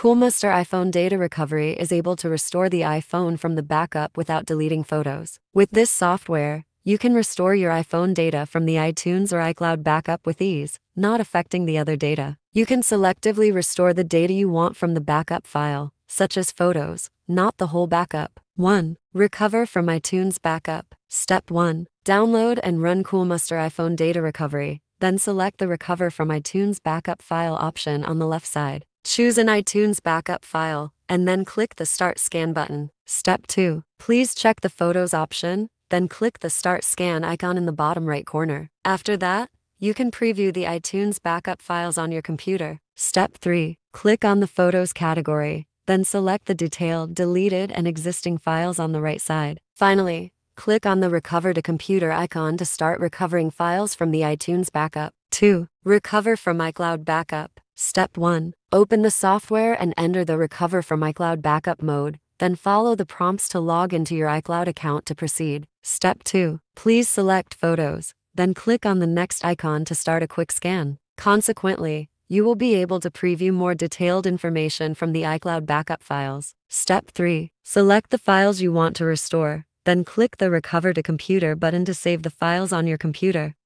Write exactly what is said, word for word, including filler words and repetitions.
Coolmuster iPhone Data Recovery is able to restore the iPhone from the backup without deleting photos. With this software, you can restore your iPhone data from the iTunes or iCloud backup with ease, not affecting the other data. You can selectively restore the data you want from the backup file, such as photos, not the whole backup. one. Recover from iTunes backup. Step one. Download and run Coolmuster iPhone Data Recovery, then select the Recover from iTunes backup file option on the left side. Choose an iTunes backup file, and then click the Start Scan button. Step two. Please check the Photos option, then click the Start Scan icon in the bottom right corner. After that, you can preview the iTunes backup files on your computer. Step three. Click on the Photos category, then select the detailed, deleted, and existing files on the right side. Finally, click on the Recover to Computer icon to start recovering files from the iTunes backup. two. Recover from iCloud backup. Step one. Open the software and enter the Recover from iCloud backup mode, then follow the prompts to log into your iCloud account to proceed. Step two. Please select Photos, then click on the next icon to start a quick scan. Consequently, you will be able to preview more detailed information from the iCloud backup files. Step three. Select the files you want to restore, then click the Recover to Computer button to save the files on your computer.